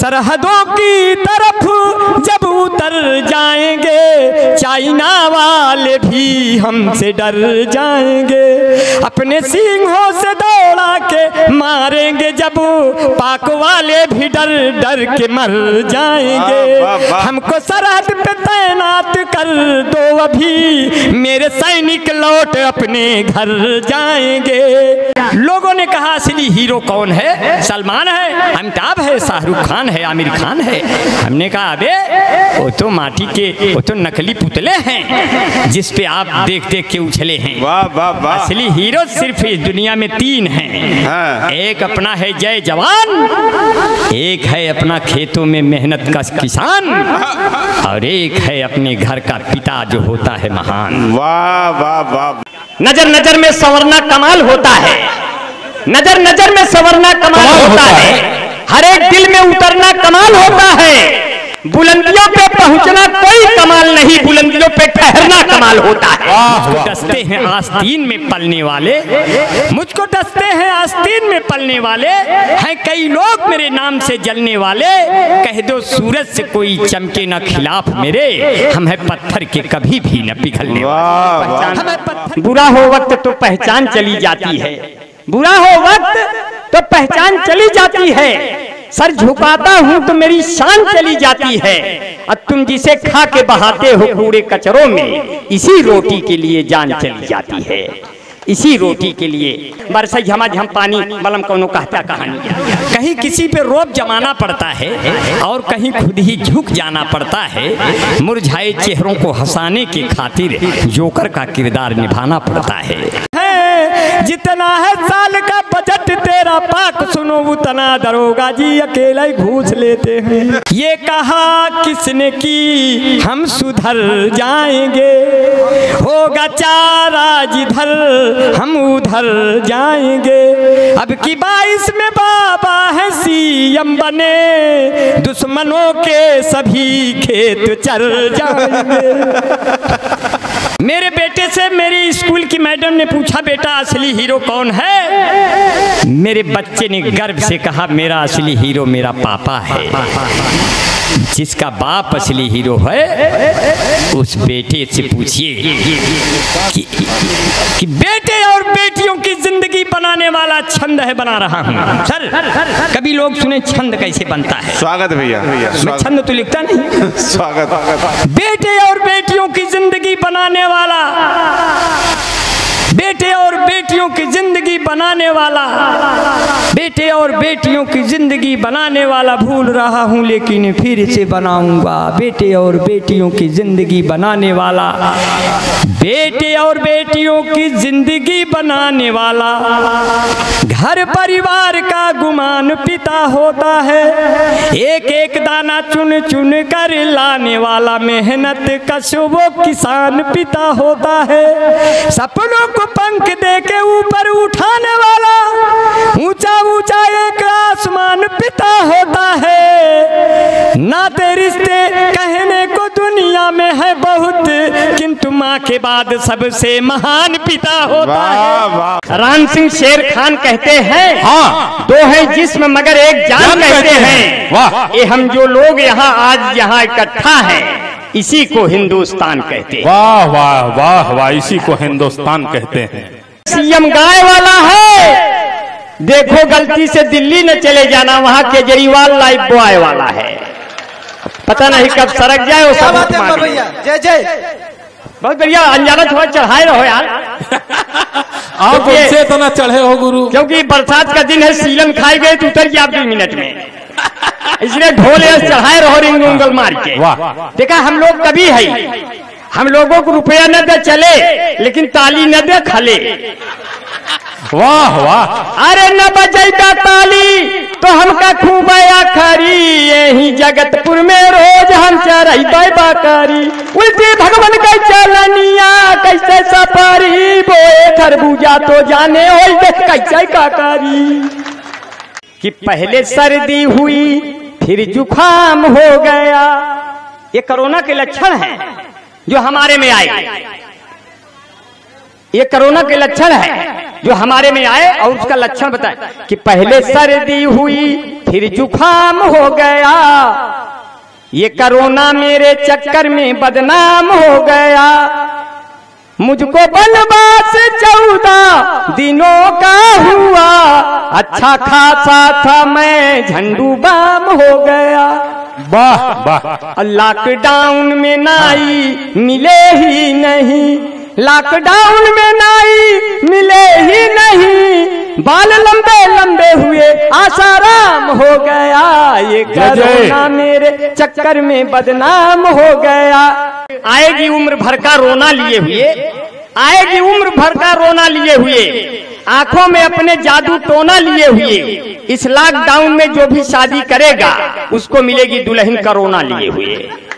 सरहदों की तरफ जब उतर जाएंगे, चाइना वाले भी हमसे डर जाएंगे। अपने सींगों से दौड़ा के मारेंगे जब, पाक वाले भी डर डर के मर जाएंगे। हमको सरहद पे तैनात कर दो अभी, मेरे सैनिक लौट अपने घर जाएंगे। लोगों ने कहा असली हीरो कौन है? सलमान है, अमिताभ है, शाहरुख खान है, आमिर खान है। हमने कहा अबे वो तो माटी के, वो तो नकली पुतले हैं जिस पे आप देख देख के उछले हैं। वाह वाह वाह, असली हीरो सिर्फ इस दुनिया में तीन हैं। हाँ। एक अपना है जय जवान, एक है अपना खेतों में मेहनत का किसान, और एक है अपने घर का पिता जो होता है महान। वाह वाह वाह, नजर नजर में संवरना कमाल होता है, नजर नजर में संवरना कमाल होता है। हर एक दिल में उतरना कमाल होता है। बुलंदियों पे पहुंचना कोई कमाल नहीं, बुलंदियों पे ठहरना कमाल होता है। मुझको डसते हैं आस्तीन में पलने वाले, मुझको डसते हैं आस्तीन में पलने वाले, हैं कई लोग मेरे नाम से जलने वाले। कह दो सूरज से कोई चमके ना खिलाफ मेरे, हम है पत्थर के कभी भी न पिघलने वाले। बुरा हो वक्त तो पहचान चली जाती है, बुरा हो वक्त तो पहचान चली जाती है। सर झुकाता हूँ तो मेरी शान चली जाती है। अब तुम जिसे खा के बहाते हो कूड़े कचरों में, इसी रोटी के लिए जान चली जाती है, इसी रोटी के लिए। बरसाई झमाझम पानी मलम कौनो कहता कहानी। कहीं किसी पे रोब जमाना पड़ता है और कहीं खुद ही झुक जाना पड़ता है। मुरझाए चेहरों को हंसाने की खातिर जोकर का किरदार निभाना पड़ता है। जितना है साल का बजट तेरा पाक, सुनो उतना दरोगा जी अकेला ही घूस लेते हैं। ये कहा किसने की हम सुधर जाएंगे, होगा चारा जिधर हम उधर जाएंगे। अब की 22 में बाबा है सीएम बने, दुश्मनों के सभी खेत चर जाएंगे। मेरे बेटे से मेरी स्कूल की मैडम ने पूछा बेटा असली हीरो कौन है? मेरे बच्चे ने गर्व से कहा मेरा असली हीरो मेरा पापा है। जिसका बाप असली हीरो है उस बेटे से पूछिए कि बेटे और बेटियों की जिंदगी बनाने वाला छंद है, बना रहा हूँ। सर कभी लोग सुने छंद कैसे बनता है? स्वागत भैया, मैं छंद तो लिखता नहीं। स्वागत। बेटे और बेटियों की जिंदगी बनाने वाला, बेटे और बेटियों की जिंदगी बनाने वाला, बेटे और बेटियों की जिंदगी बनाने वाला। भूल रहा हूँ लेकिन फिर से बनाऊंगा, बेटे और बेटियों की जिंदगी बनाने वाला, बेटे और बेटियों की जिंदगी बनाने वाला। घर परिवार का गुमान पिता होता है, एक एक दाना चुन चुन कर लाने वाला मेहनत कश वो किसान पिता होता है। सपनों को पंख दे के ऊपर उठाने वाला, ऊंचा ऊंचा एक आसमान पिता होता है। नाते रिश्ते कहने को दुनिया में है बहुत, किंतु माँ के बाद सबसे महान पिता होता है। राम सिंह शेर खान कहते हैं, हाँ दो है जिस्म मगर एक जान कहते हैं। ये हम जो लोग यहाँ आज यहाँ इकट्ठा है, इसी को हिंदुस्तान कहते हैं। वाह वाह वाह वाह, इसी को हिंदुस्तान कहते हैं। सीएम गाय वाला है, देखो गलती से दिल्ली न चले जाना, वहाँ केजरीवाल लाइफ बॉय वाला है, पता नहीं कब सरक जाए। वो सब जय जय, बहुत बढ़िया। अंजाना थोड़ा चढ़ाए रहो यार, आप उनसे तो ना चढ़े हो गुरु, क्योंकि बरसात का दिन है। सीएम खाई गए तो उतर गया 2 मिनट में, इसलिए ढोल चढ़ाए रहो रिंग उंगल मार के। देखा हम लोग कभी है, हम लोगों को रुपया न दे चले लेकिन ताली न दे खले। वाह वाह, अरे न बजाई का ताली तो हमका खूब आया खरी, यही जगतपुर में रोज हम चराई बाकारी। उल्टी भगवान का चलनिया कैसे सफारी, बोए खरबूजा तो जाने हो कैसे काकारी। कि पहले सर्दी हुई फिर जुखाम हो गया, ये कोरोना के लक्षण हैं जो हमारे में आए, ये कोरोना के लक्षण है जो हमारे में आए। और उसका लक्षण बताए कि पहले सर्दी हुई फिर जुखाम हो गया, ये कोरोना मेरे चक्कर में बदनाम हो गया। मुझको बनवास 14 दिनों का हुआ, अच्छा खासा था मैं झंडू बाम हो गया। वाह वाह। लॉकडाउन में नाई मिले ही नहीं, लॉकडाउन में नाई मिले ही नहीं, बाल लंबे लंबे हुए आसाराम हो गया। ये कोरोना मेरे चक्कर में बदनाम हो गया। आएगी उम्र भर का रोना लिए हुए, आएगी उम्र भर का रोना लिए हुए, आंखों में अपने जादू टोना लिए हुए, इस लॉकडाउन में जो भी शादी करेगा उसको मिलेगी दुल्हन का रोना लिए हुए।